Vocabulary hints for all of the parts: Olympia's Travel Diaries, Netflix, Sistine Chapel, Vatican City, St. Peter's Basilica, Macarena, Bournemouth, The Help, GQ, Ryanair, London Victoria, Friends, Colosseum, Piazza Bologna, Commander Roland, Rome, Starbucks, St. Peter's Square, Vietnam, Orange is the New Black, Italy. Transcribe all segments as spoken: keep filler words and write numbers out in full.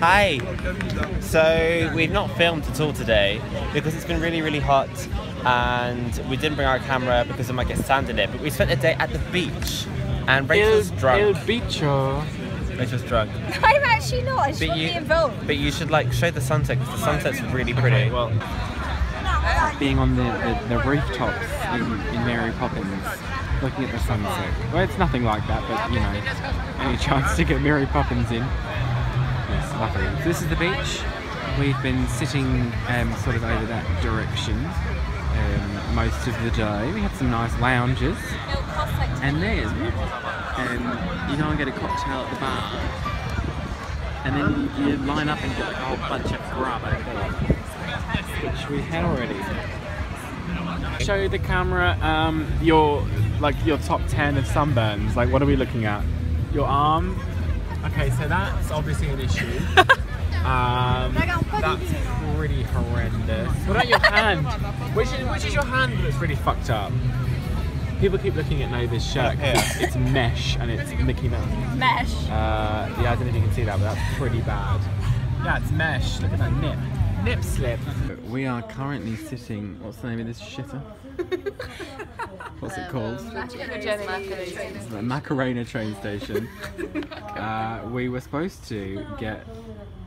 Hi. So we've not filmed at all today because it's been really, really hot, and we didn't bring our camera because it might get sand in it. But we spent the day at the beach, and Rachel's Il, drunk. Il Bicho. Rachel's drunk. I'm actually not. I shouldn't be involved. But you should like show the sunset because the sunset's really pretty. Okay, well, being on the, the, the rooftops in, in Mary Poppins, looking at the sunset. Well, it's nothing like that, but you know, any chance to get Mary Poppins in. Yes, lovely. So this is the beach. We've been sitting um, sort of over that direction um, most of the day. We had some nice lounges. And then um, you go and get a cocktail at the bar. And then you line up and get like a whole bunch of grub over there, which we had already. Show the camera um, your like your top ten of sunburns. Like, what are we looking at? Your arm. Okay, so that's obviously an issue. Um, that's pretty horrendous. What about your hand? Which is, which is your hand that's really fucked up? People keep looking at Nova's shirt. It's mesh and it's Mickey Mouse. Mesh. Uh, yeah, I don't know if you can see that, but that's pretty bad. Yeah, it's mesh. Look at that nip. Nip slip. We are currently sitting, what's the name of this shitter? What's it called? Um, Macarena, Macarena train station. uh, we were supposed to get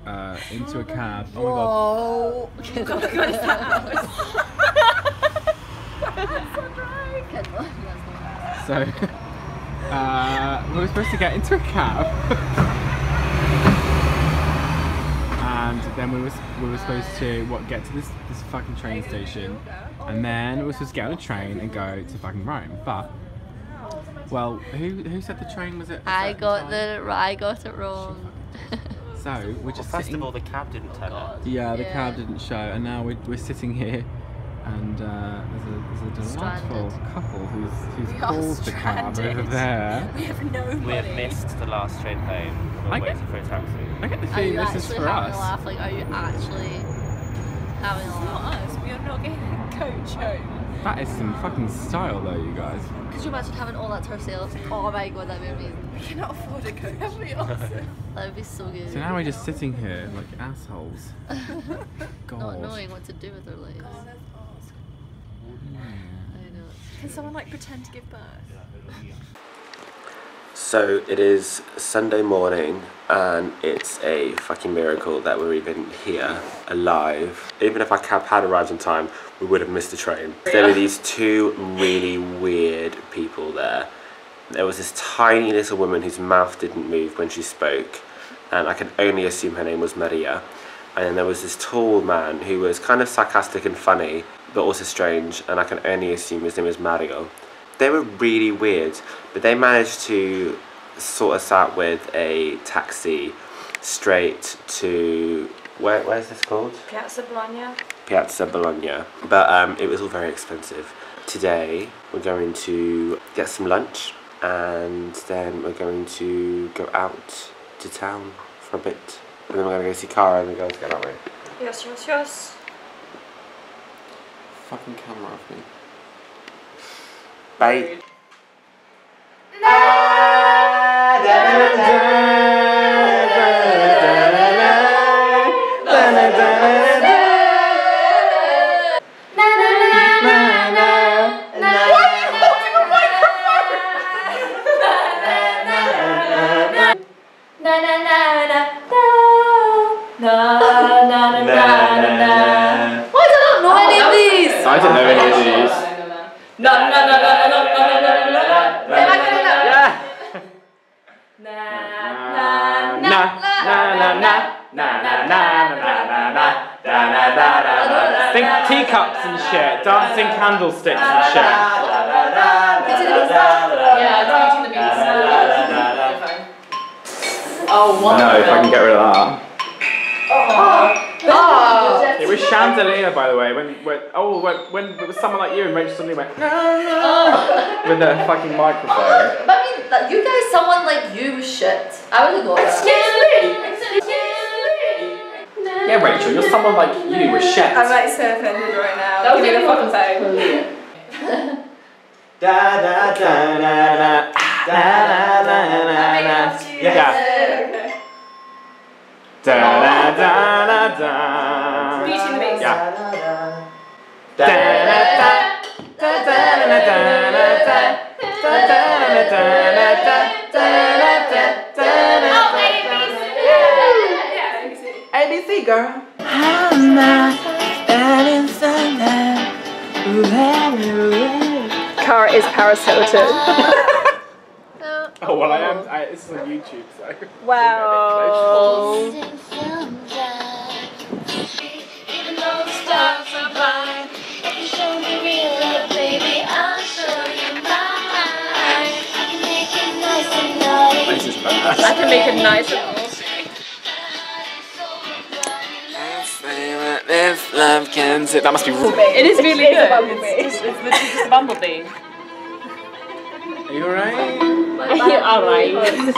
uh, into a cab. Oh my god. Oh my god. So, uh, we were supposed to get into a cab. And then we were we were supposed to what get to this this fucking train station, and then we were supposed to get on a train and go to fucking Rome. But well, who who said the train was at? I got time? the I got it wrong. So we're just well, first of all, the cab didn't turn up. Yeah, the yeah. cab didn't show, and now we're we're sitting here, and uh, there's a there's a delightful Stranded. couple who's who's called the cab over there. We have no. We have missed the last train home. I get, for a taxi. I get the feeling this is for us. Laugh? Like, are you actually having a laugh? It's not us. We are not getting a coach home. That is some fucking style though, you guys. Could you imagine having all that to ourselves? Oh my god, that would be amazing. We cannot afford a coach. That would be awesome. That would be so good. So now we're just sitting here like assholes. God. Not knowing what to do with our lives. God, that's awesome. Yeah. I know. Can someone like pretend to give birth? So it is Sunday morning, and it's a fucking miracle that we're even here, alive. Even if our cab had arrived on time, we would have missed the train. Yeah. There were these two really weird people there. There was this tiny little woman whose mouth didn't move when she spoke, and I can only assume her name was Maria. And then there was this tall man who was kind of sarcastic and funny, but also strange, and I can only assume his name was Mario. They were really weird, but they managed to sort us out with a taxi straight to... Where, where is this called? Piazza Bologna. Piazza Bologna. But um, it was all very expensive. Today, we're going to get some lunch, and then we're going to go out to town for a bit. And then we're going to go see Cara and the girls again, aren't we? Yes, yes, yes. Fucking camera off me. Bye. Teacups and shit, dancing candlesticks and shit. Yeah, the beats. Oh, one. No, if I can get rid of that. Oh. Oh. It was chandelier, by the way. When, when oh, when, when it was someone like you and Rachel suddenly went oh. with a fucking microphone. Oh, I mean, like, you guys, someone like you was shit. I would have got Excuse me. Yeah, Rachel, you're someone like you with shit. I'm like so offended right now. That was Give me the fucking phone. Da da da da da da da da da da. Yeah. Beauty and the Beast. Yeah. Oh, A B C. A B C, girl. I'm not an instant. Cara is Paris Hilton. Oh, well, I am. I, this is on YouTube, so. Wow. This is badass. I can make it nice and old. If love can sit. That must be really. It is really good. It's, it's, it's literally just a bumblebee. Are you alright? Alright.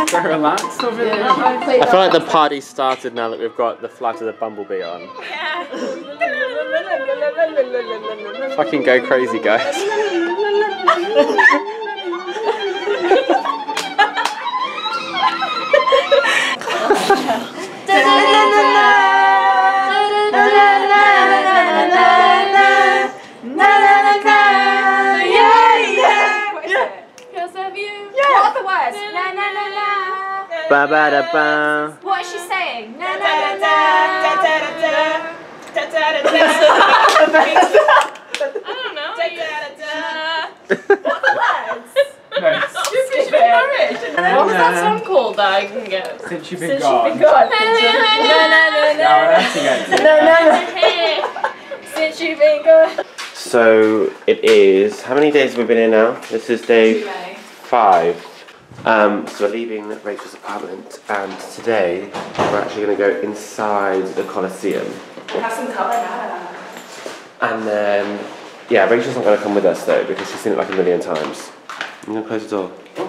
So relaxed over there. I feel like the party started now that we've got the flight of the bumblebee on. Yeah. Fucking go crazy, guys. Ba ba da ba. What is she saying? Na na na na I don't know. What words? Nice. She's married. What was that song called that I can get? Since you've been gone. Since you've been gone. Na na na na. Since you've been gone. So it is. How many days have we been here now? This is day five. Um, so we're leaving Rachel's apartment, and today we're actually going to go inside the Colosseum. Have some carbonara. And then, yeah, Rachel's not going to come with us though because she's seen it like a million times. I'm going to close the door. Oh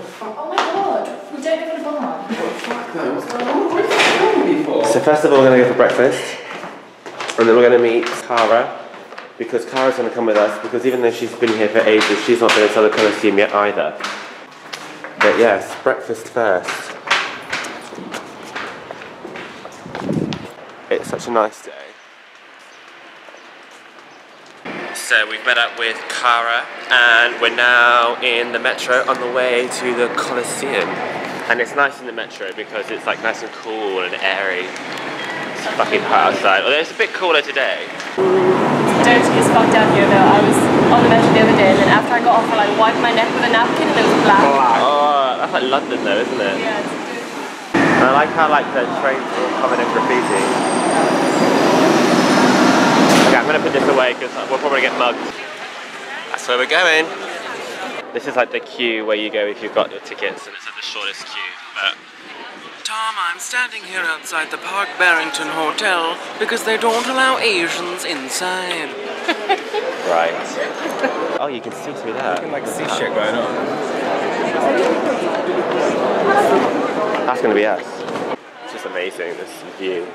my god, we don't live in a bar. What the fuck though? What's going on? What are you filming me for? So first of all, we're going to go for breakfast, and then we're going to meet Cara because Cara's going to come with us because even though she's been here for ages, she's not been inside the Colosseum yet either. But yes, breakfast first. It's such a nice day. So we've met up with Cara and we're now in the metro on the way to the Colosseum. And it's nice in the metro because it's like nice and cool and airy. It's fucking hot outside, although it's a bit cooler today. Don't just fuck down here though, I was on the metro the other day and then after I got off I like wiped my neck with a napkin and it was black. black. Oh. That's like London though, isn't it? Yeah, it's good. And I like how like the trains are all covered in graffiti. Okay, I'm gonna put this away because we'll probably get mugged. That's where we're going. This is like the queue where you go if you've got your tickets, and it's like the shortest queue. But Tom, I'm standing here outside the Park Barrington Hotel because they don't allow Asians inside. Right. Oh, you can see through that. You can like see shit going on. That's gonna be us. It's just amazing, this view.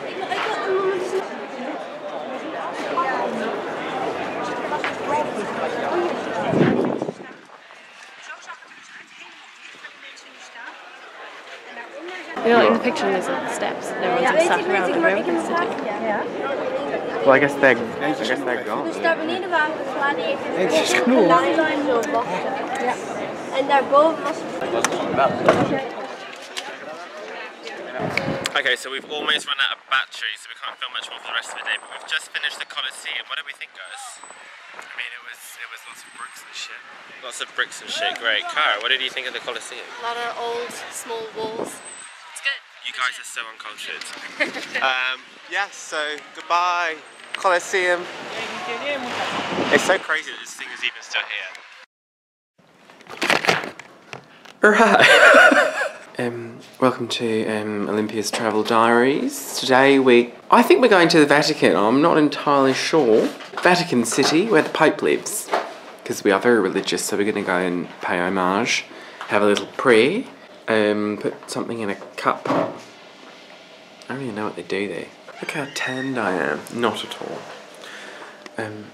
You know, like in the picture there's like steps and everyone's sat around the room and sitting. Yeah. Well, I guess they're, I guess they're gone. Yeah. And they're both. Okay, so we've almost run out of battery, so we can't film much more for the rest of the day. But we've just finished the Colosseum. What do we think, guys? I mean, it was it was lots of bricks and shit. Lots of bricks and shit. Great, Cara. What did you think of the Colosseum? A lot of old, small walls. It's good. You guys are so uncultured. um, yeah. So goodbye, Colosseum. It's so crazy that this thing is even still here. Alright. um, welcome to um, Olympia's Travel Diaries. Today we... I think we're going to the Vatican. I'm not entirely sure. Vatican City, where the Pope lives. Because we are very religious, so we're going to go and pay homage. Have a little prayer. Um, put something in a cup. I don't even know what they do there. Look how tanned I am. Not at all. Um,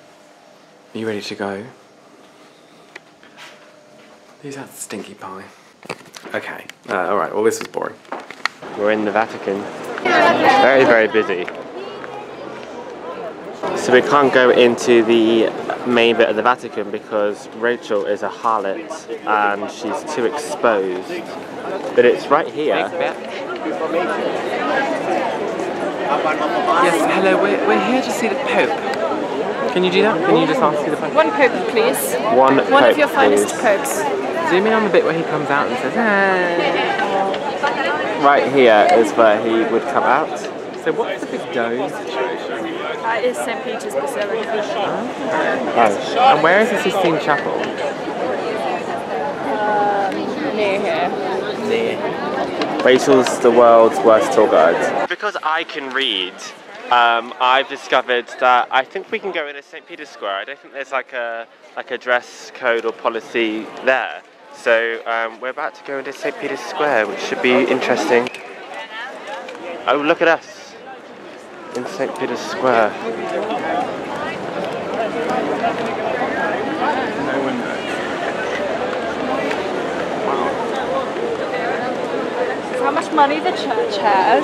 are you ready to go? Who's had stinky pie? Okay, uh, alright, well this was boring. We're in the Vatican. It's very, very busy. So we can't go into the main bit of the Vatican because Rachel is a harlot and she's too exposed. But it's right here. Yes, hello, we're, we're here to see the Pope. Can you do that? Can you just ask me the Pope? One Pope, please. One Pope, One of your finest please. Popes. Zoom in on the bit where he comes out and says, hey. Right here is where he would come out. So what's the big dome? That is Saint Peter's Basilica. Oh. Oh. And where is the Sistine Chapel? Um, near here. Near. Rachel's the world's worst tour guide. Because I can read, Um, I've discovered that I think we can go into Saint Peter's Square. I don't think there's like a like a dress code or policy there. So um, we're about to go into Saint Peter's Square, which should be interesting. Oh, look at us in Saint Peter's Square. No windows. How much money the church has.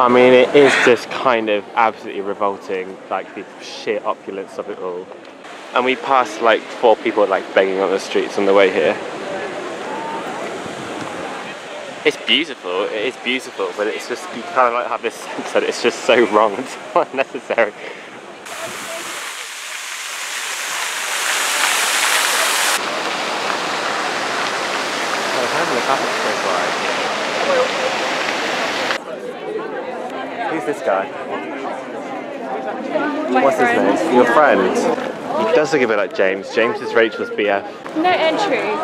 I mean, it is just kind of absolutely revolting, like the sheer opulence of it all. And we passed like four people like begging on the streets on the way here. It's beautiful, it is beautiful, but it's just, you kind of like have this sense that it's just so wrong and so unnecessary. This guy. My What's friend. his name? Your friend. He does look a bit like James. James is Rachel's B F. No entry.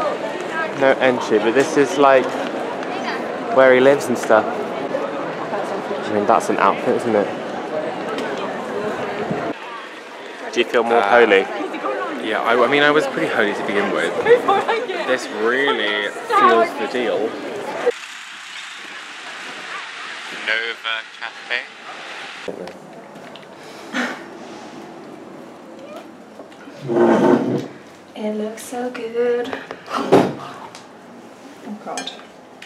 No entry, but this is like where he lives and stuff. I mean, that's an outfit, isn't it? Do you feel more uh, holy? Yeah, I, I mean, I was pretty holy to begin with. This really feels the deal. Nova Cafe. It looks so good. Oh god.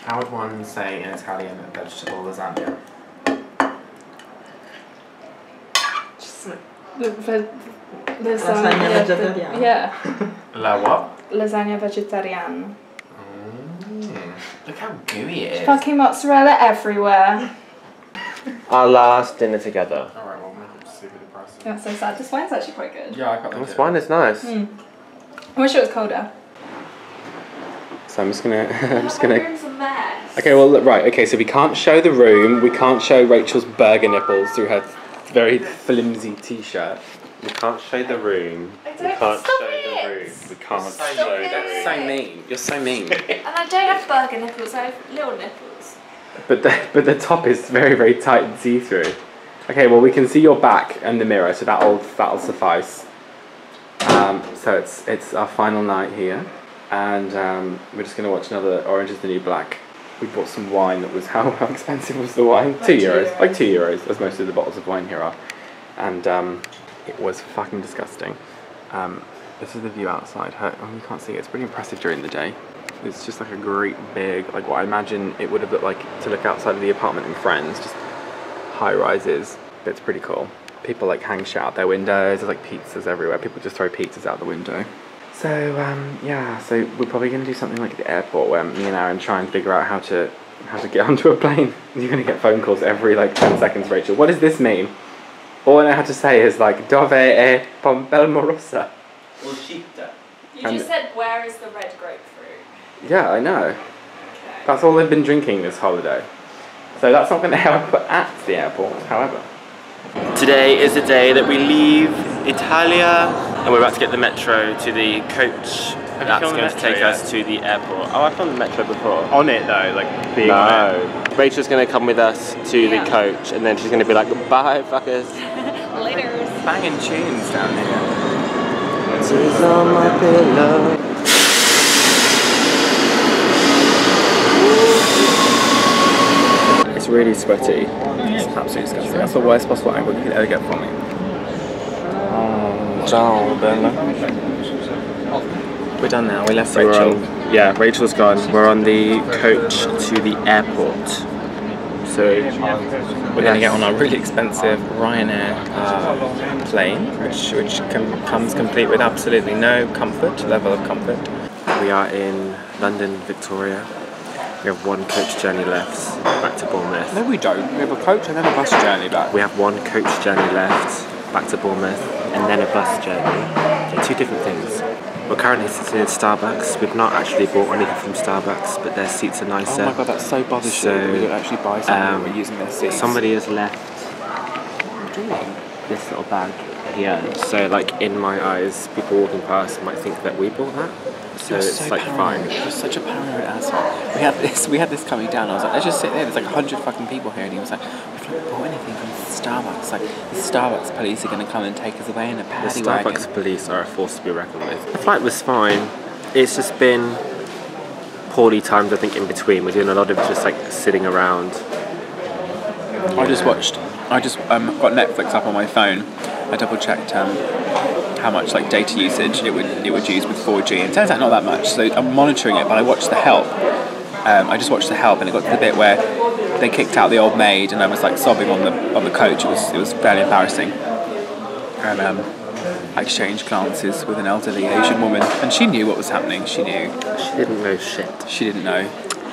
How would one say in Italian a vegetable lasagna? Just like lasagna, lasagna vegetariana. Yeah. La what? Lasagna vegetariana. Mm. Look how gooey it is. Fucking mozzarella everywhere. Our last dinner together. Alright, well, we'll just see with the price. That's so sad. This wine's actually quite good. Yeah, I got that. This wine is nice. Mm. I wish it was colder. So I'm just gonna. I'm just gonna. Room's a mess. Okay, well, right. Okay, so we can't show the room. We can't show Rachel's burger nipples through her very flimsy T-shirt. We can't show the room. I don't we can't show it. the room. We can't stop show it. the room. So mean. You're so mean. And I don't have burger nipples. I have little nipples. But the, but the top is very, very tight and see-through. Okay, well, we can see your back and the mirror, so that'll, that'll suffice. Um, so it's, it's our final night here, and um, we're just going to watch another Orange is the New Black. We bought some wine that was... How, how expensive was the wine? Like two, two euros. euros. Like two euros, as most of the bottles of wine here are. And um, it was fucking disgusting. Um, this is the view outside. Her, oh, you can't see it. It's pretty impressive during the day. It's just like a great big, like what I imagine it would have looked like to look outside of the apartment in Friends, just high rises. But it's pretty cool. People like hang shit out their windows, there's like pizzas everywhere. People just throw pizzas out the window. So um, yeah, so we're probably gonna do something like at the airport where me and Aaron try and figure out how to how to get onto a plane. You're gonna get phone calls every like ten seconds, Rachel. What does this mean? All I know how to say is like, Dove e Pompelmorosa. Uscita. You and just said, where is the red grapefruit? Yeah, I know. Okay. That's all they've been drinking this holiday. So that's not going to help at the airport, however. Today is the day that we leave Italia and we're about to get the metro to the coach that's going to take us to the airport. Oh, I found the metro before. On it though, like being on it. No. Rachel's going to come with us to yeah. the coach and then she's going to be like, bye fuckers. Later. Banging tunes down here. Tears on my pillow. Really sweaty. It's absolutely disgusting. That's the worst possible angle you could ever get from me. Oh, ciao, Bella. We're done now. We left so Rachel. On, yeah, Rachel's gone. We're on the coach to the airport. So we're going to get on our really expensive Ryanair uh, plane, which, which com comes complete with absolutely no comfort, level of comfort. We are in London Victoria. We have one coach journey left back to Bournemouth. No, we don't. We have a coach and then a bus journey back. We have one coach journey left back to Bournemouth and then a bus journey. They're two different things. We're currently sitting in Starbucks. We've not actually bought anything from Starbucks, but their seats are nicer. Oh my god, that's so bothersome. So, we don't actually buy something um, we're using their seats. Somebody has left this little bag here. So, like, in my eyes, people walking past might think that we bought that. So, You're it's so like paranoid. fine. You're such a paranoid asshole. We had this, we had this coming down. I was like, let's just sit there. There's like a hundred fucking people here. And he was like, we've not bought anything from Starbucks. Like, the Starbucks police are going to come and take us away in a paddy wagon. The Starbucks police are a force to be reckoned with. The flight was fine. It's just been poorly timed, I think, in between. We're doing a lot of just like sitting around. Yeah. I just watched, I just um, got Netflix up on my phone. I double checked um, how much like data usage it would it would use with four G, and it turns out not that much, so I'm monitoring it. But I watched The Help. Um, I just watched The Help, and it got to the bit where they kicked out the old maid, and I was like sobbing on the on the coach. It was it was fairly embarrassing. And um, I exchanged glances with an elderly Asian woman, and she knew what was happening. She knew. She didn't know shit. She didn't know.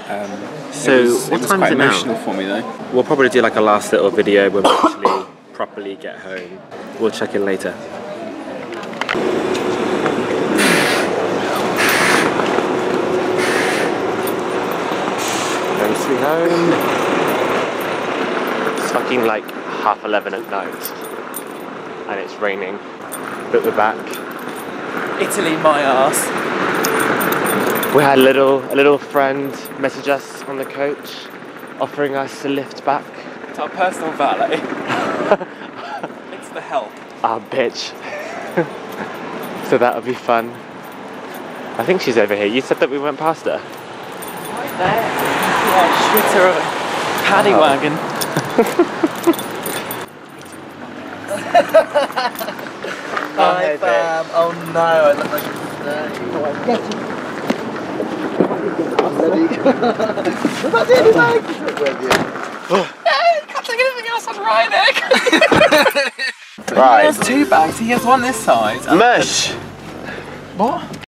Um, so it was, what it was time quite is it emotional now? for me though. We'll probably do like a last little video when we actually properly get home. We'll check in later. Mostly home. It's fucking like half eleven at night and it's raining, but we're back. Italy, my ass. We had a little, a little friend message us on the coach offering us a lift back. It's our personal valet. It's The Help. Ah, bitch. So that'll be fun. I think she's over here. You said that we went past her. Right there. Oh, shitter of a paddy oh. wagon. Hi fam, oh no, I look like I'm That's it, he's like, I can't take anything else on Ryanair. Right. He has two bags, he has one this side. Mush! What?